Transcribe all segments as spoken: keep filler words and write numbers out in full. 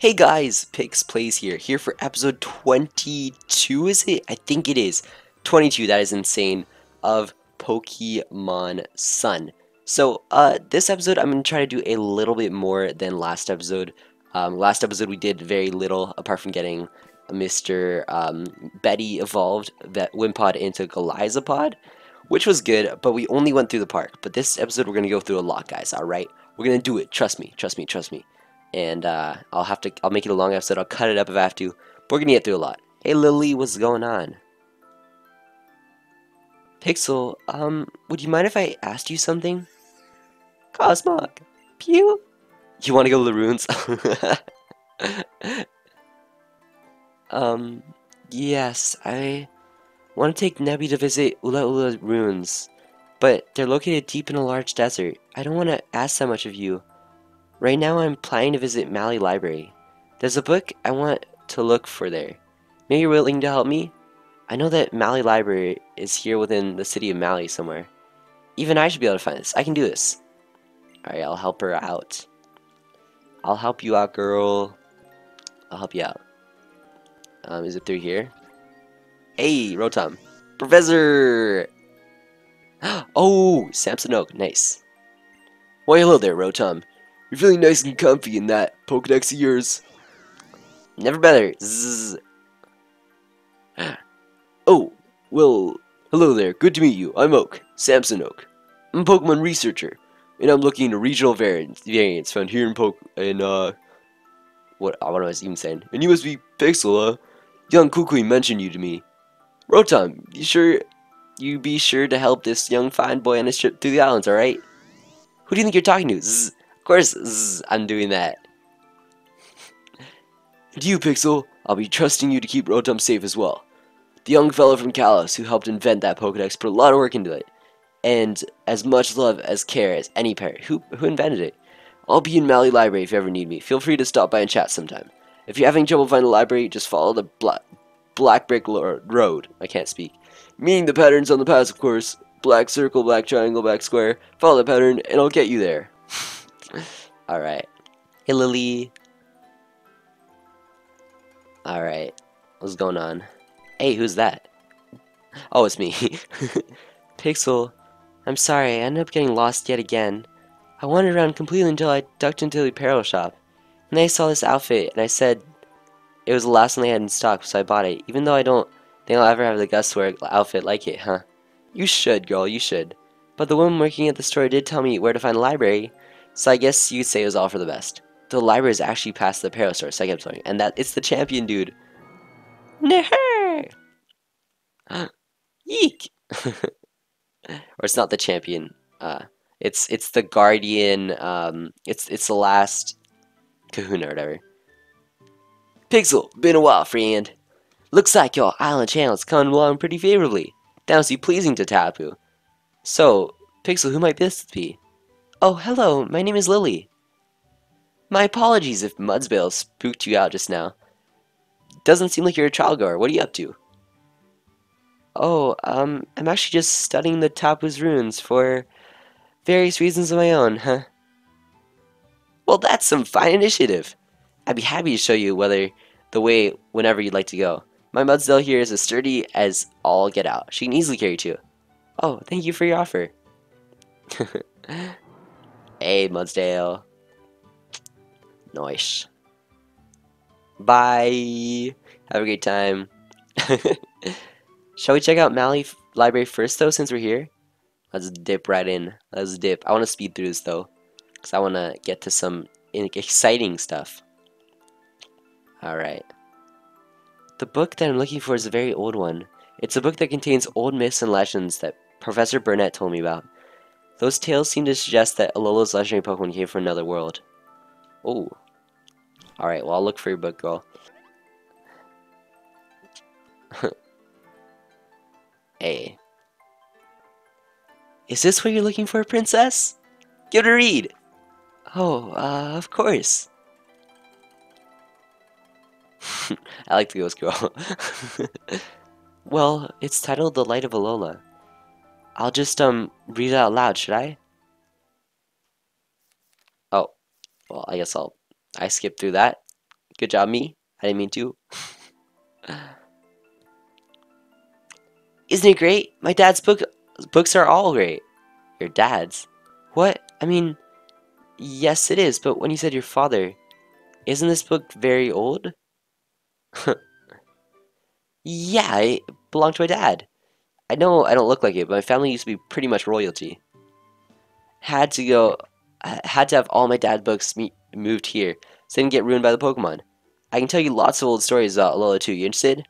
Hey guys, PixPlays here, here for episode twenty-two, is it? I think it is. twenty-two, that is insane, of Pokemon Sun. So, uh, this episode I'm going to try to do a little bit more than last episode. Um, last episode we did very little, apart from getting Mister Um, Betty evolved, that Wimpod into Golisapod, which was good, but we only went through the park. But this episode we're going to go through a lot, guys, alright? We're going to do it, trust me, trust me, trust me. And uh, I'll have to, I'll make it a long episode, I'll cut it up if I have to, but we're gonna get through a lot. Hey Lily, what's going on? Pixel, um, would you mind if I asked you something? Cosmog, pew! You wanna go to Laroon's? um, yes, I wanna take Nebby to visit Ula Ula ruins, but they're located deep in a large desert. I don't wanna ask that much of you. Right now I'm planning to visit Malie Library. There's a book I want to look for there. Maybe you're willing to help me? I know that Malie Library is here within the city of Malie somewhere. Even I should be able to find this. I can do this. Alright, I'll help her out. I'll help you out, girl. I'll help you out. Um, is it through here? Hey, Rotom. Professor! Oh, Samson Oak. Nice. Well, hello there, Rotom. You're feeling nice and comfy in that Pokédex of yours. Never better. Zzz. Oh, well, hello there. Good to meet you. I'm Oak, Samson Oak. I'm a Pokemon researcher, and I'm looking into regional variants, variants found here in Poke. And uh, what? What I was even saying. And you must be Pixel, huh? Young Kukui mentioned you to me. Rotom, you sure? You be sure to help this young fine boy on his trip through the islands. All right? Who do you think you're talking to? Zzz. Of course, zzz, I'm doing that. And you, Pixel, I'll be trusting you to keep Rotom safe as well. The young fellow from Kalos who helped invent that Pokedex put a lot of work into it, and as much love as care as any parent who who invented it. I'll be in Malie Library if you ever need me. Feel free to stop by and chat sometime. If you're having trouble finding the library, just follow the black black brick road. I can't speak. Meaning the patterns on the paths, of course. Black circle, black triangle, black square. Follow the pattern, and I'll get you there. Alright. Hey, Lily. Alright. What's going on? Hey, who's that? Oh, it's me. Pixel, I'm sorry. I ended up getting lost yet again. I wandered around completely until I ducked into the apparel shop. And then I saw this outfit, and I said it was the last one they had in stock, so I bought it. Even though I don't think I'll ever have the guts to wear an outfit like it, huh? You should, girl. You should. But the woman working at the store did tell me where to find the library. So I guess you'd say it was all for the best. The library is actually past the Fearow store, so I kept going. And that it's the champion dude. No. Yeek. Or it's not the champion. Uh, it's it's the guardian. Um, it's it's the last Kahuna or whatever. Pixel, been a while, friend. Looks like your island channel's coming along pretty favorably. That must be pleasing to Tapu. So, Pixel, who might this be? Oh, hello, my name is Lily. My apologies if Mudsdale spooked you out just now. Doesn't seem like you're a trial-goer. What are you up to? Oh, um, I'm actually just studying the Tapu's ruins for various reasons of my own, huh? Well, that's some fine initiative. I'd be happy to show you whether the way whenever you'd like to go. My Mudsdale here is as sturdy as all get out. She can easily carry two. Oh, thank you for your offer. Hey, Mudsdale. Noish. Bye. Have a great time. Shall we check out Malie Library first, though, since we're here? Let's dip right in. Let's dip. I want to speed through this, though, because I want to get to some exciting stuff. Alright. The book that I'm looking for is a very old one. It's a book that contains old myths and legends that Professor Burnett told me about. Those tales seem to suggest that Alola's legendary Pokemon came from another world. Oh. Alright, well, I'll look for your book, girl. Hey. Is this what you're looking for, princess? Give it a read! Oh, uh, of course. I like the ghost girl. Well, it's titled The Light of Alola. I'll just, um, read it out loud, should I? Oh. Well, I guess I'll... I skipped through that. Good job, me. I didn't mean to. Isn't it great? My dad's book books are all great. Your dad's? What? I mean, yes, it is, but when you said your father, isn't this book very old? Yeah, it belonged to my dad. I know I don't look like it, but my family used to be pretty much royalty. Had to go, had to have all my dad's books me moved here, so they didn't get ruined by the Pokemon. I can tell you lots of old stories about Alola too. You interested?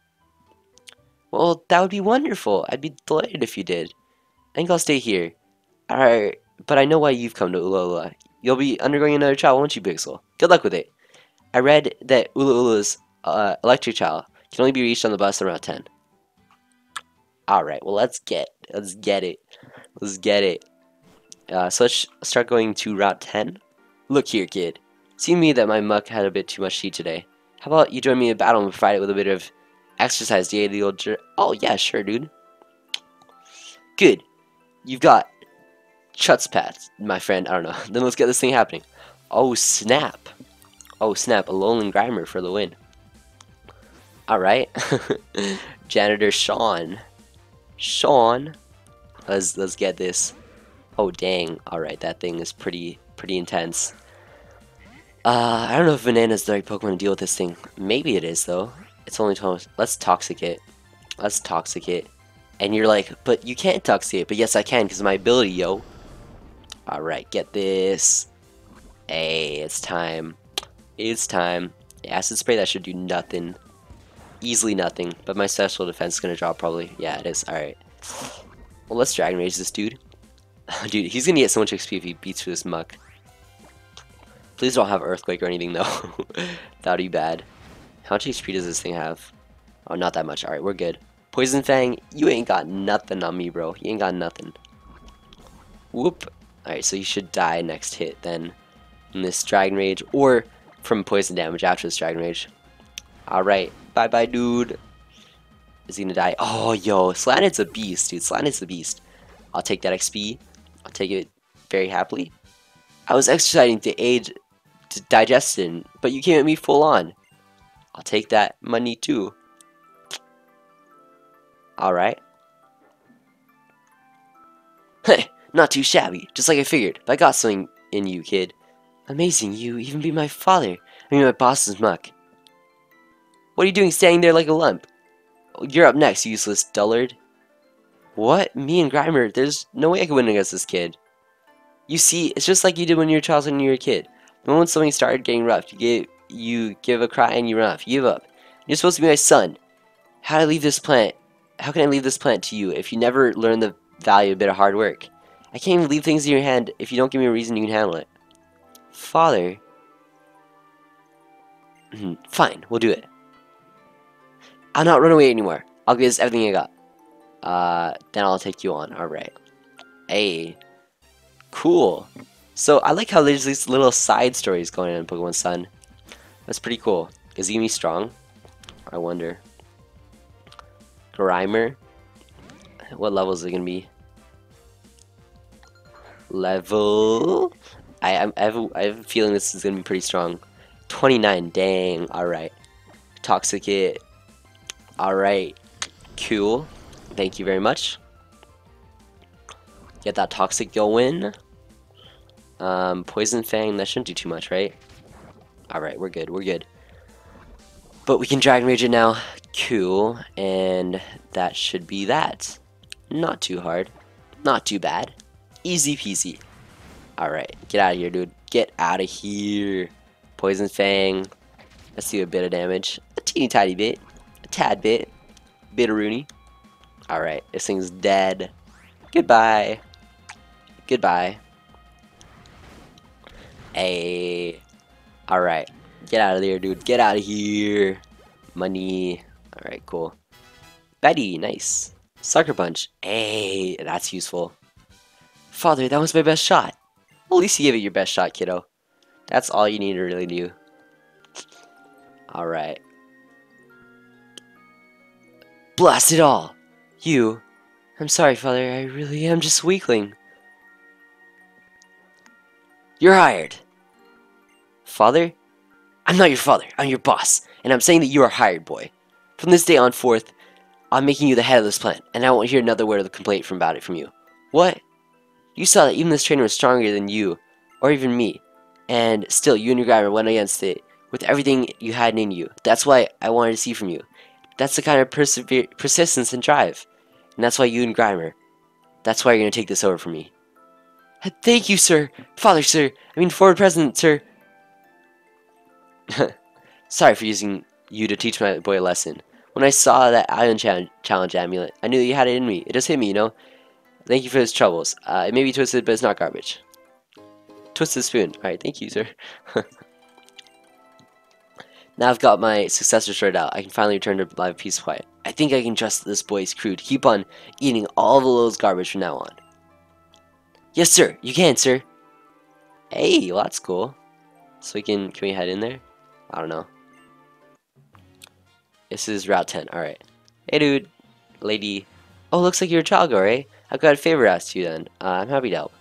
Well, that would be wonderful. I'd be delighted if you did. I think I'll stay here. Alright, but I know why you've come to Ula Ula. You'll be undergoing another trial, won't you, Pixel? Good luck with it. I read that Ula Ula's uh, electric trial can only be reached on the bus around ten. Alright, well let's get, let's get it. Let's get it. Uh, so let's start going to Route ten. Look here, kid. It seemed to me that my Muk had a bit too much heat today. How about you join me in battle and fight it with a bit of exercise to aid the old jer- Oh, yeah, sure, dude. Good. You've got Chutspats, my friend. I don't know. Then let's get this thing happening. Oh, snap. Oh, snap. Alolan Grimer for the win. Alright. Janitor Sean. Sean. Let's, let's get this. Oh, dang. Alright, that thing is pretty, pretty intense. Uh, I don't know if Venena's the right Pokemon to deal with this thing. Maybe it is, though. It's only twelve. Let's toxic it. Let's toxic it. And you're like, but you can't toxic it. But yes, I can, because of my ability, yo. Alright, get this. Hey, it's time. It's time. Acid Spray, that should do nothing. Easily nothing. But my special defense is going to drop, probably. Yeah, it is. Alright. Well, let's Dragon Rage this dude. Dude, he's going to get so much X P if he beats through this Muk. Please don't have Earthquake or anything, though. That would be bad. How much H P does this thing have? Oh, not that much. Alright, we're good. Poison Fang, you ain't got nothing on me, bro. You ain't got nothing. Whoop. Alright, so you should die next hit, then. In this Dragon Rage, or from poison damage after this Dragon Rage. Alright, bye-bye, dude. Is he gonna die? Oh, yo, Salandit's a beast, dude. Salandit's a beast. I'll take that X P. I'll take it very happily. I was exercising to aid to digestion, but you came at me full on. I'll take that money too. Alright. Hey, not too shabby, just like I figured, but I got something in you, kid. Amazing, you even be my father. I mean, my boss's Muk. What are you doing standing there like a lump? You're up next, you useless dullard. What? Me and Grimer, there's no way I could win against this kid. You see, it's just like you did when you were a child and you were a kid. The moment something started getting rough, you give, you give a cry and you run off. You give up. You're supposed to be my son. How do I leave this planet? How can I leave this planet to you if you never learn the value of a bit of hard work? I can't even leave things in your hand if you don't give me a reason you can handle it. Father. Fine, we'll do it. I'll not run away anymore. I'll give this everything I got. Uh, then I'll take you on. Alright. Hey. Cool. So I like how there's these little side stories going on in Pokemon Sun. That's pretty cool. Is he gonna be strong? I wonder. Grimer. What level is it gonna be? Level. I I'm, I, have a, I have a feeling this is gonna be pretty strong. twenty-nine. Dang. All right. Toxicate. All right. Cool. Thank you very much. Get that Toxic going. Um, Poison Fang, that shouldn't do too much, right? Alright, we're good, we're good. But we can Dragon Rage it now. Cool. And that should be that. Not too hard. Not too bad. Easy peasy. Alright, get out of here, dude. Get out of here. Poison Fang. Let's do a bit of damage. A teeny tiny bit. A tad bit. Bitteroonie. Alright, this thing's dead. Goodbye. Goodbye. Hey. Alright. Get out of there, dude. Get out of here. Money. Alright, cool. Betty, nice. Sucker Punch. Hey, that's useful. Father, that was my best shot. Well, at least you gave it your best shot, kiddo. That's all you need to really do. Alright. Blast it all. You. I'm sorry, Father. I really am just a weakling. You're hired. Father? I'm not your father, I'm your boss, and I'm saying that you are hired, boy. From this day on forth, I'm making you the head of this plant, and I won't hear another word of complaint from about it from you. What? You saw that even this trainer was stronger than you, or even me, and still you and your Grimer went against it with everything you had in you. That's why I wanted to see from you. That's the kind of persever persistence and drive, and that's why you and Grimer, that's why you're going to take this over from me. Thank you, sir. Father, sir. I mean, forward president, sir. Sorry for using you to teach my boy a lesson. When I saw that Ion Challenge amulet, I knew that you had it in me. It just hit me, you know? Thank you for his troubles. Uh, it may be twisted, but it's not garbage. Twisted spoon. Alright, thank you, sir. Now I've got my successor sorted out. I can finally return to live peace and quiet. I think I can trust this boy's crew to keep on eating all the Lowell's garbage from now on. Yes, sir. You can, sir. Hey, well, that's cool. So we can... Can we head in there? I don't know. This is Route ten. Alright. Hey, dude. Lady. Oh, looks like you're a child girl, eh? I've got a favor to ask you, then. Uh, I'm happy to help.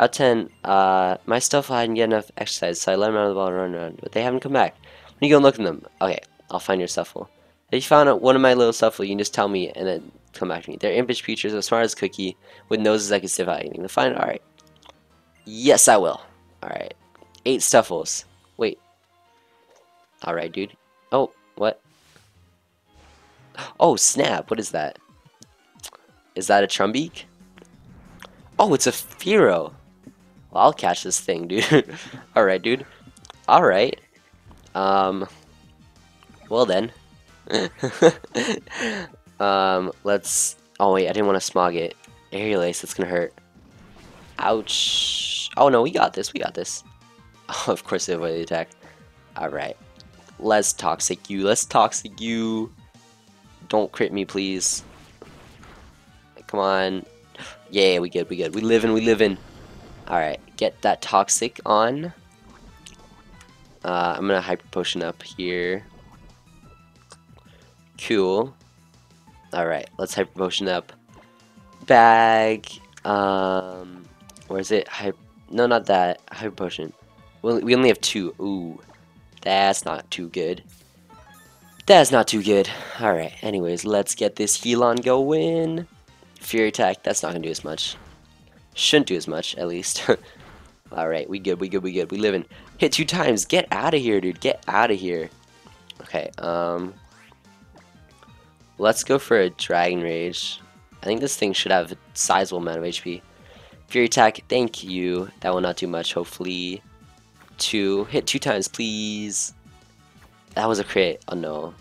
Route ten. Uh, my stuff, I didn't get enough exercise, so I let them out of the ball and run around. But they haven't come back. When you go and look at them? Okay. I'll find your Stufful. If you found out one of my little Stufful, you can just tell me and then... come back to me. They're impish creatures, as smart as cookie, with noses that can sniff out anything. They'll find it. Alright. Yes, I will. Alright. Eight Stuffuls. Wait. Alright, dude. Oh, what? Oh, snap. What is that? Is that a Trumbeak? Oh, it's a Fearow. Well, I'll catch this thing, dude. Alright, dude. Alright. Um. Well, then. Um, let's... Oh, wait, I didn't want to smog it. Aerial Ace, that's gonna hurt. Ouch. Oh, no, we got this, we got this. Oh, of course, it avoided the attack. Alright. Let's Toxic you, let's Toxic you. Don't crit me, please. Come on. Yeah, we good, we good. We livin', we livin'. Alright, get that Toxic on. Uh, I'm gonna Hyper Potion up here. Cool. Alright, let's Hyper Potion up. Bag. Um, where is it? Hyper, no, not that. Hyper Potion. Well, we only have two. Ooh. That's not too good. That's not too good. Alright, anyways, let's get this heal on going. Fury Attack. That's not going to do as much. Shouldn't do as much, at least. Alright, we good, we good, we good. We livin'. Hit two times. Get out of here, dude. Get out of here. Okay, um... let's go for a Dragon Rage. I think this thing should have a sizable amount of H P. Fury Attack, thank you. That will not do much, hopefully. Two. Hit two times, please. That was a crit. Oh, no.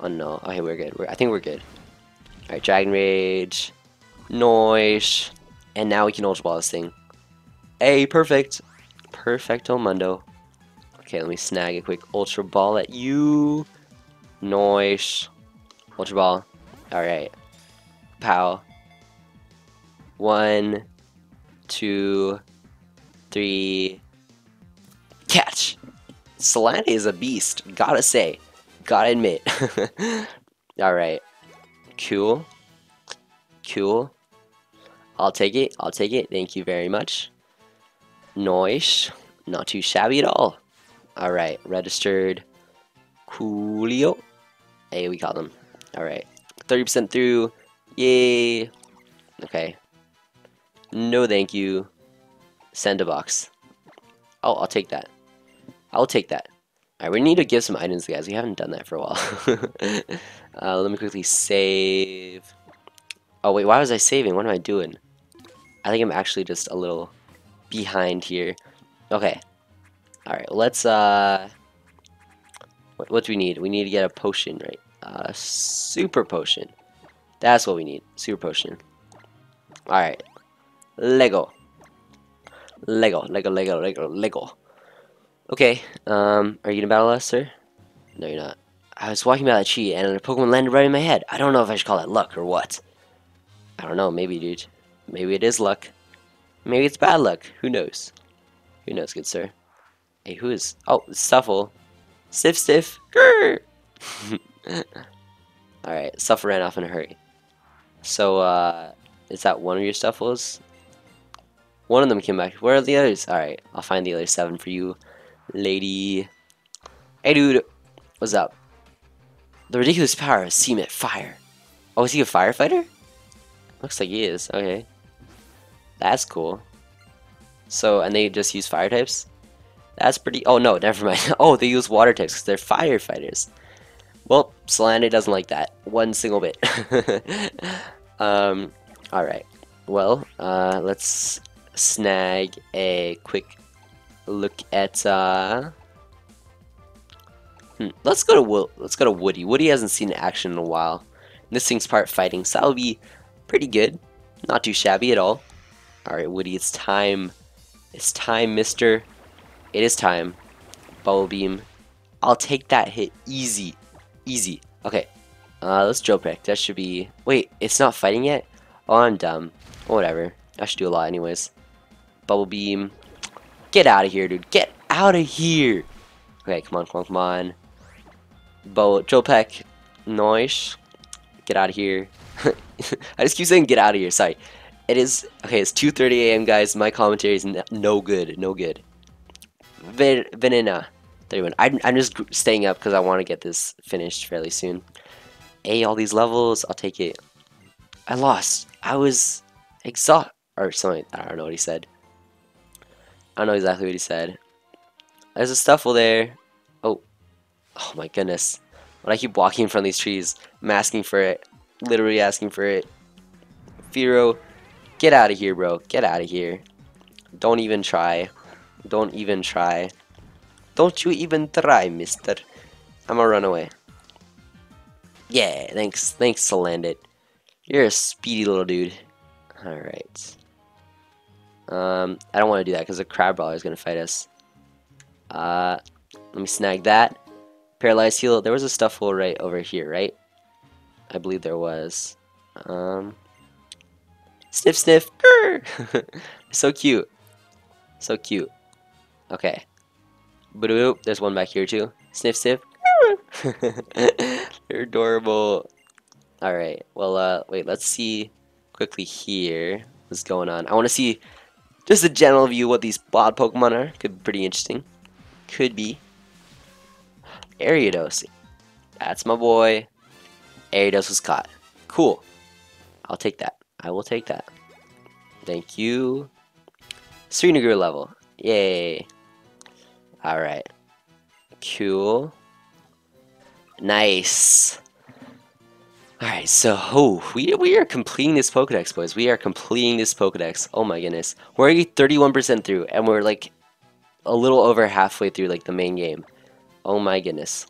Oh, no. Okay, we're good. We're, I think we're good. Alright, Dragon Rage. Noish. And now we can Ultra Ball this thing. Hey, perfect. Perfecto mundo. Okay, let me snag a quick Ultra Ball at you. Noish. Ultra Ball. Alright. Pow. One. Two. Three. Catch! Salandit is a beast. Gotta say. Gotta admit. Alright. Cool. Cool. I'll take it. I'll take it. Thank you very much. Noish. Not too shabby at all. Alright. Registered. Coolio. Hey, we got them. Alright, thirty percent through, yay, okay, no thank you, send a box, oh, I'll take that, I'll take that. Alright, we need to give some items guys, we haven't done that for a while. uh, let me quickly save. Oh wait, why was I saving, what am I doing? I think I'm actually just a little behind here. Okay, alright, let's, uh, what, what do we need? We need to get a potion, right? Uh, super potion. That's what we need. Super potion. Alright. Lego. Lego. Lego, Lego, Lego, Lego. Okay. Um, are you gonna battle us, sir? No, you're not. I was walking by that tree and a Pokemon landed right in my head. I don't know if I should call that luck or what. I don't know. Maybe, dude. Maybe it is luck. Maybe it's bad luck. Who knows? Who knows, good sir? Hey, who is... Oh, Stufful. Stiff, stiff. Grrr! Alright, Stufful ran off in a hurry. So, uh, is that one of your Stuffuls? One of them came back. Where are the others? Alright, I'll find the other seven for you, lady. Hey dude, what's up? The ridiculous power of cement fire. Oh, is he a firefighter? Looks like he is. Okay, that's cool. So, and they just use fire types? That's pretty... Oh no, never mind. Oh, they use water types because they're firefighters. Well, Salandit doesn't like that one single bit. um, alright. Well, uh, let's snag a quick look at... Uh... Hmm, let's go to Wo let's go to Woody. Woody hasn't seen action in a while. And this thing's part fighting, so that'll be pretty good. Not too shabby at all. Alright, Woody, it's time. It's time, mister. It is time. Bubble Beam. I'll take that hit. Easy. Easy. Okay. Uh, let's Drill Pick. That should be... Wait, it's not fighting yet? Oh, I'm dumb. Whatever. I should do a lot anyways. Bubble Beam. Get out of here, dude. Get out of here. Okay, come on, come on, come on. Bo Drill Peck. Noish. Get out of here. I just keep saying get out of here. Sorry. It is... Okay, it's two thirty a m, guys. My commentary is no good. No good. Ven Venena. thirty-one. I'm, I'm just staying up because I want to get this finished fairly soon. A, all these levels. I'll take it. I lost. I was exhaust... Or something. I don't know what he said. I don't know exactly what he said. There's a Stufful there. Oh. Oh my goodness. When I keep walking in front of these trees, I'm asking for it. Literally asking for it. Fearow. Get out of here, bro. Get out of here. Don't even try. Don't even try. Don't you even try, mister. I'm gonna run away. Yeah, thanks. Thanks, Salandit. You're a speedy little dude. Alright. Um, I don't want to do that because the crab brawler is gonna fight us. Uh, let me snag that. Paralyzed heal. There was a Stufful right over here, right? I believe there was. Um... Sniff, sniff. So cute. So cute. Okay. Boop. There's one back here too. Sniff, sniff. They're adorable. All right. Well, uh, wait. Let's see quickly here what's going on. I want to see just a general view what these wild Pokemon are. Could be pretty interesting. Could be. Ariados. That's my boy. Ariados was caught. Cool. I'll take that. I will take that. Thank you. Srinagar level. Yay. Alright. Cool. Nice. Alright, so oh, we, we are completing this Pokedex, boys. We are completing this Pokedex. Oh my goodness. We're already thirty-one percent through, and we're like a little over halfway through like the main game. Oh my goodness.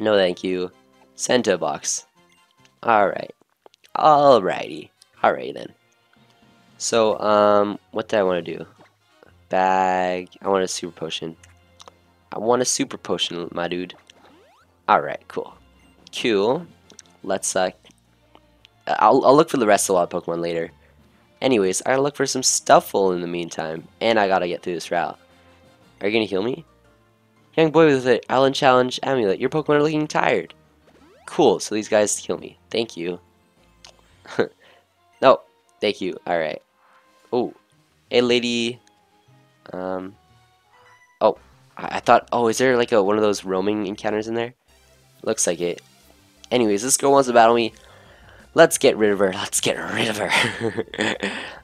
No thank you. Send to a box. Alright. Alrighty. Alright then. So, um, what do I want to do? Bag. I want a super potion. I want a super potion, my dude. Alright, cool. Cool. Let's, uh, I'll, I'll look for the rest of the wild Pokemon later. Anyways, I gotta look for some Stufful in the meantime. And I gotta get through this route. Are you gonna heal me? Young boy with an Island Challenge amulet. Your Pokemon are looking tired. Cool, so these guys heal me. Thank you. No, thank you. All right. Oh, hey lady. Um. Oh, I, I thought. Oh, is there like a one of those roaming encounters in there? Looks like it. Anyways, this girl wants to battle me. Let's get rid of her. Let's get rid of her.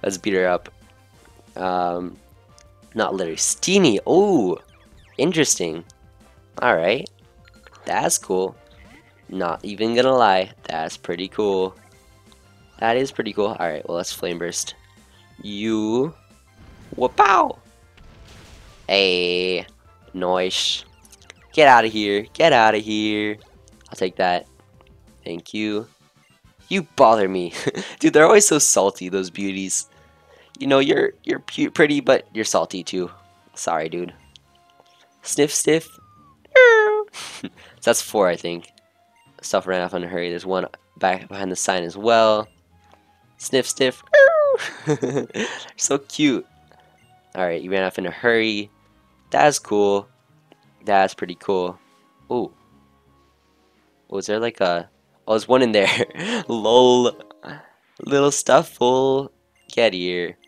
Let's beat her up. Um, not literally. Steenie. Oh, interesting. All right, that's cool. Not even gonna lie, that's pretty cool. That is pretty cool. Alright, well, let's Flame Burst. You. Wapow! Hey. Noish. Get out of here. Get out of here. I'll take that. Thank you. You bother me. Dude, they're always so salty, those beauties. You know, you're you're pretty, but you're salty too. Sorry, dude. Sniff, sniff. So that's four, I think. Stuff ran off in a hurry. There's one back behind the sign as well. Sniff, sniff. So cute. Alright, you ran off in a hurry. That's cool. That's pretty cool. Ooh. Was there like a... Oh, there's one in there. Lol. Little Stufful. Get here.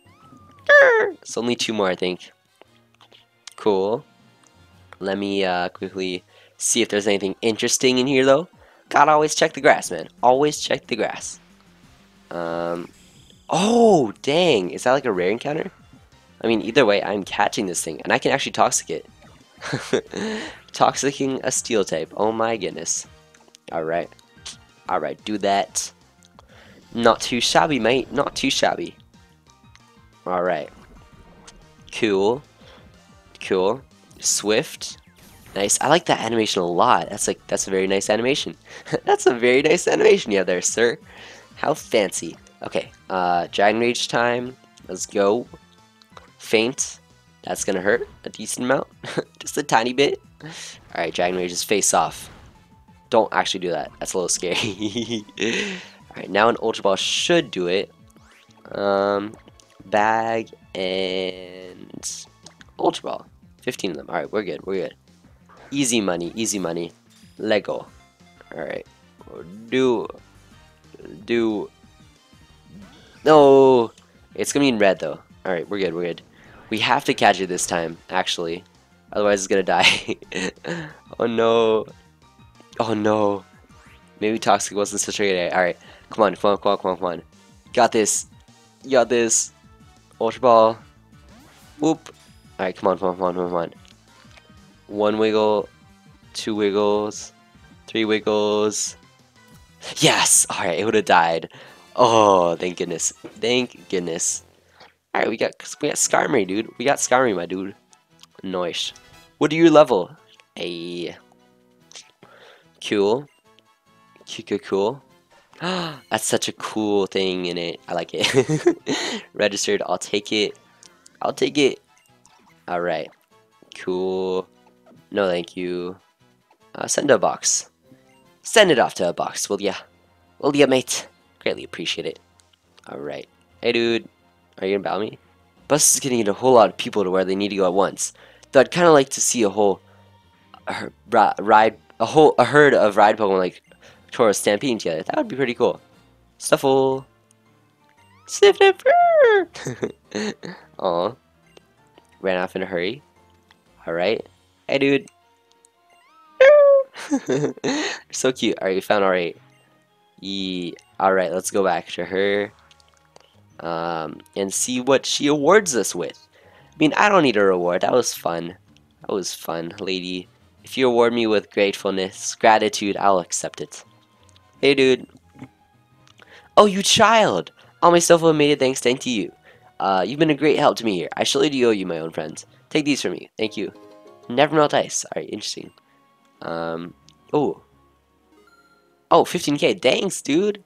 It's only two more, I think. Cool. Let me uh, quickly see if there's anything interesting in here, though. Gotta always check the grass, man. Always check the grass. Um, oh, dang. Is that like a rare encounter? I mean, either way, I'm catching this thing, and I can actually toxic it. Toxicking a steel type. Oh my goodness. Alright. Alright, do that. Not too shabby, mate. Not too shabby. Alright. Cool. Cool. Swift. Nice. I like that animation a lot. That's like that's a very nice animation. That's a very nice animation you have there, sir. How fancy. Okay. Uh, Dragon Rage time. Let's go. Faint. That's gonna hurt a decent amount. Just a tiny bit. Alright, Dragon Rage is face off. Don't actually do that. That's a little scary. Alright, now an Ultra Ball should do it. Um, bag and Ultra Ball. fifteen of them. Alright, we're good. We're good. Easy money. Easy money. Lego. Alright. Do. Do. No. It's gonna be in red, though. Alright, we're good. We're good. We have to catch it this time, actually. Otherwise, it's gonna die. Oh no. Oh no. Maybe Toxic wasn't such a good idea. Alright. Come on, come on, come on, come on, come on. Got this. Got this. Ultra Ball. Whoop. Alright, come on, come on, come on, come on. One wiggle. Two wiggles. Three wiggles. Yes! Alright, it would have died. Oh, thank goodness. Thank goodness. Alright, we got we got Skarmory, dude. We got Skarmory, my dude. Noish. What are your level? Ayy. Cool. Kukui cool. That's such a cool thing in it. I like it. Registered. I'll take it. I'll take it. Alright. Cool. No, thank you. Uh, send a box. Send it off to a box, will ya? Will ya, mate? Greatly appreciate it. Alright. Hey, dude. Are you gonna battle me? Bus is getting a whole lot of people to where they need to go at once. Though I'd kind of like to see a whole a ride, a whole a herd of ride Pokemon like Tauros stampeding together. That would be pretty cool. Stufful, Snifnipper. Aw, ran off in a hurry. All right, hey dude. So cute. All right, we found all right. Yeah. All right, let's go back to her. Um, and see what she awards us with. I mean, I don't need a reward. That was fun. That was fun, lady. If you award me with gratefulness, gratitude, I'll accept it. Hey, dude. Oh, you child! All my stuff will have made it thanks to you. Uh, you've been a great help to me here. I surely owe you, my own friends. Take these from me. Thank you. Never melt ice. Alright, interesting. Um, oh. Oh, fifteen K. Thanks, dude.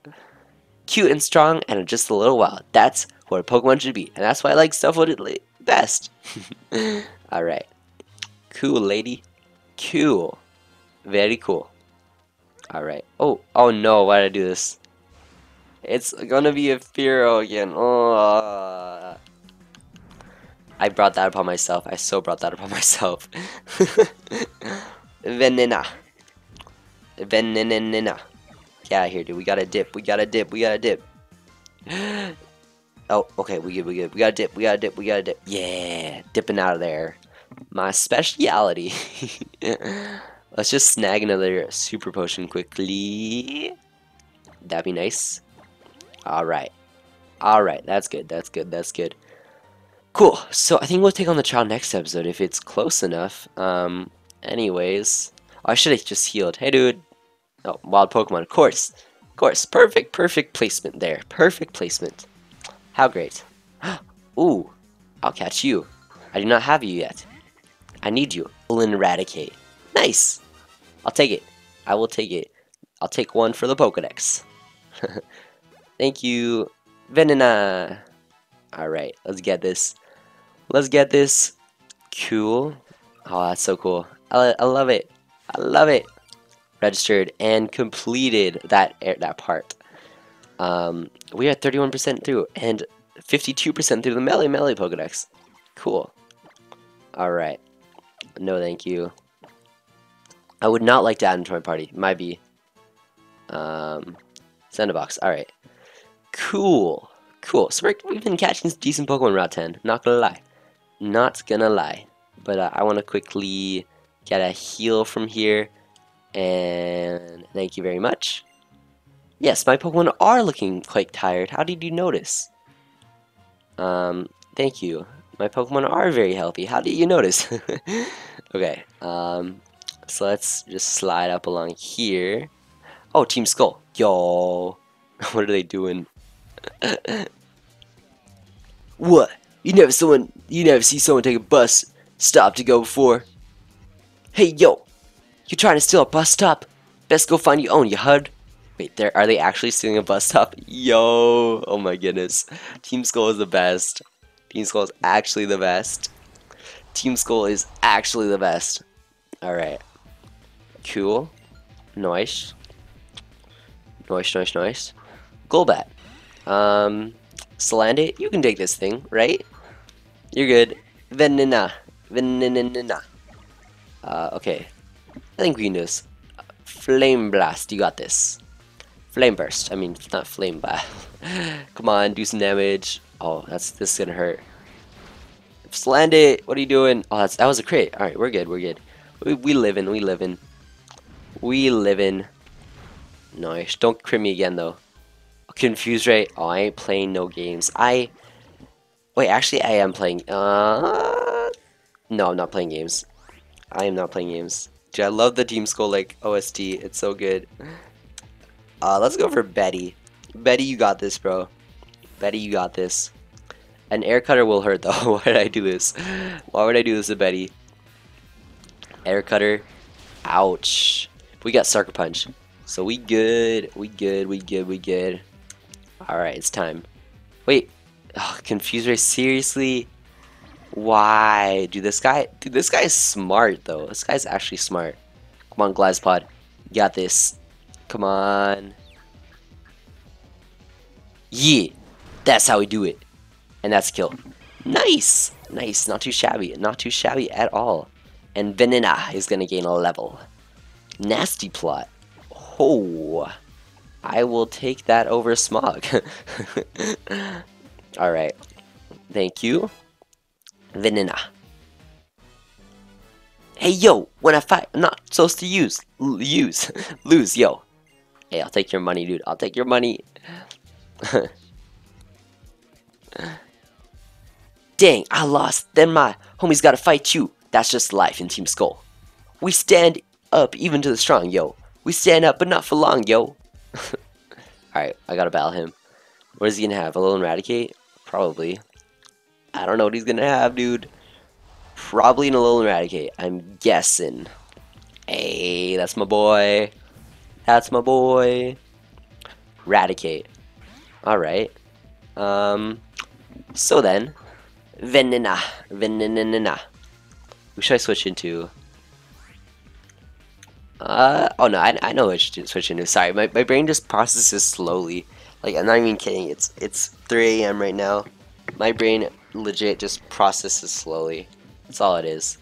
Cute and strong and just a little wild. That's what a Pokemon should be, and that's why I like Stufful best. All right, cool lady, cool, very cool. All right. Oh, oh no! Why did I do this? It's gonna be a Fearow again. Oh, I brought that upon myself. I so brought that upon myself. Venena, Venena. Yeah, here, dude. We gotta dip. We gotta dip. We gotta dip. Oh, okay. We good. We good. We gotta dip. We gotta dip. We gotta dip. Yeah, dipping out of there. My speciality. Let's just snag another super potion quickly. That'd be nice. All right. All right. That's good. That's good. That's good. Cool. So I think we'll take on the child next episode if it's close enough. Um. Anyways, oh, I should have just healed. Hey, dude. Oh, wild Pokemon, of course. Of course. Perfect, perfect placement there. Perfect placement. How great. Ooh, I'll catch you. I do not have you yet. I need you. Alolan Raticate. Nice. I'll take it. I will take it. I'll take one for the Pokedex. Thank you. Venena. Alright, let's get this. Let's get this. Cool. Oh, that's so cool. I, I love it. I love it. Registered and completed that that part. Um, we are thirty-one percent through and fifty-two percent through the Malie Malie Pokedex. Cool. All right. No, thank you. I would not like to add him to my party. Might be. Um, send a box. All right. Cool. Cool. So we're, we've been catching decent Pokemon Route ten. Not gonna lie. Not gonna lie. But uh, I want to quickly get a heal from here. And thank you very much. Yes, my Pokemon are looking quite tired. How did you notice? Um, thank you. My Pokemon are very healthy. How did you notice? Okay, um, so let's just slide up along here. Oh, Team Skull. Yo. What are they doing? What? You never someone you never see someone take a bus stop to go before. Hey yo! You trying to steal a bus stop? Best go find your own, you hud. Wait, there are they actually stealing a bus stop? Yo! Oh my goodness. Team Skull is the best. Team Skull is actually the best. Team Skull is actually the best. Alright. Cool. Nice. Nice, nice, nice. Golbat. Um Salandit, you can take this thing, right? You're good. Venena. Venena. Uh, okay. I think we can do this. Flame Blast, you got this. Flame Burst. I mean, not Flame Blast. Come on, do some damage. Oh, that's this is gonna hurt. Salandit, what are you doing? Oh, that's, that was a crit. Alright, we're good, we're good. We, we live in, we live in. We live in. Nice. Don't crit me again, though. Confused, right? Oh, I ain't playing no games. I... Wait, actually, I am playing... Uh... No, I'm not playing games. I am not playing games. Dude, I love the Team Skull, like, O S T. It's so good. Uh, let's go for Betty. Betty, you got this, bro. Betty, you got this. An air cutter will hurt, though. Why did I do this? Why would I do this to Betty? Air cutter. Ouch. We got Sucker Punch. So we good. We good. We good. We good. Alright, it's time. Wait. Oh, Confuse Ray, seriously? Why? Dude, this guy dude, this guy is smart though. This guy's actually smart. Come on, Golisapod. You got this. Come on. Yeah. That's how we do it. And that's a kill. Nice! Nice. Not too shabby. Not too shabby at all. And Venena is gonna gain a level. Nasty plot. Oh, I will take that over Smog. Alright. Thank you. Venena. Hey, yo! When I fight, I'm not supposed to use. L use. Lose, yo. Hey, I'll take your money, dude. I'll take your money. Dang, I lost. Then my homie's gotta fight you. That's just life in Team Skull. We stand up even to the strong, yo. We stand up, but not for long, yo. Alright, I gotta battle him. What is he gonna have? Alolan Raticate? Probably. I don't know what he's gonna have, dude. Probably an Alolan Raticate, I'm guessing. Hey, that's my boy. That's my boy. Raticate. Alright. Um. So then. Venena. Venena. Who should I switch into? Uh, oh no, I, I know which to switch into. Sorry, my, my brain just processes slowly. Like, I'm not even kidding. It's it's three A M right now. My brain legit just processes slowly. That's all it is.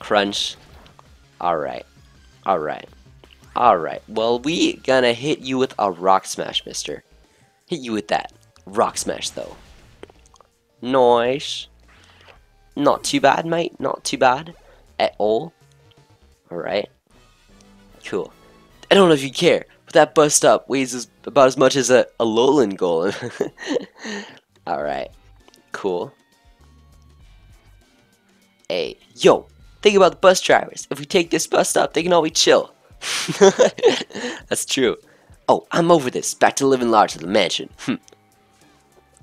Crunch. Alright. Alright. Alright. Well, we gonna hit you with a Rock Smash, mister. Hit you with that. Rock Smash, though. Nice. Not too bad, mate. Not too bad. At all. Alright. Cool. I don't know if you care, but that bus stop weighs as, about as much as a Alolan golem. Alright. Cool. Hey, yo, think about the bus drivers. If we take this bus stop, they can all be chill. That's true. Oh, I'm over this. Back to living large at the mansion.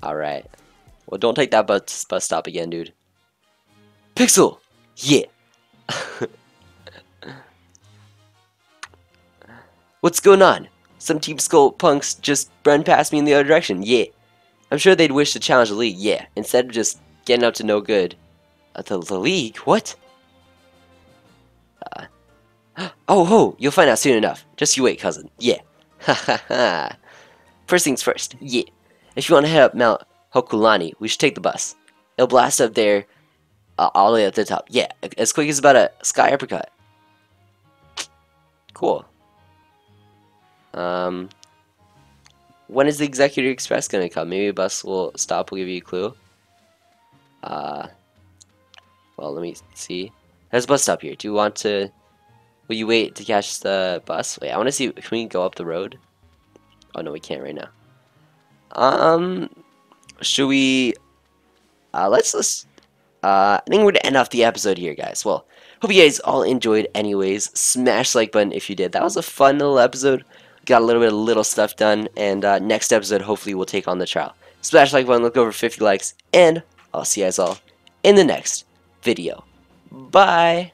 Alright. Well, don't take that bus, bus stop again, dude. Pixel! Yeah! What's going on? Some Team Skull punks just run past me in the other direction. Yeah. I'm sure they'd wish to challenge the league. Yeah. Instead of just getting up to no good. Uh, the, the league? What? Uh, oh, ho. You'll find out soon enough. Just you wait, cousin. Yeah. Ha ha ha. First things first. Yeah. If you want to head up Mount Hokulani, we should take the bus. It'll blast up there uh, all the way at the top. Yeah. As quick as about a sky uppercut. Cool. Um, when is the Executor Express gonna come? Maybe a bus will stop, will give you a clue. Uh, well, let me see. There's a bus stop here. Do you want to... Will you wait to catch the bus? Wait, I want to see. Can we go up the road? Oh no, we can't right now. Um, should we? Uh, let's let's. Uh, I think we're gonna end off the episode here, guys. Well, hope you guys all enjoyed. Anyways, smash the like button if you did. That was a fun little episode. Got a little bit of little stuff done, and uh, next episode hopefully we'll take on the trial. Smash the like button. Look over fifty likes, and I'll see you guys all in the next video. Bye.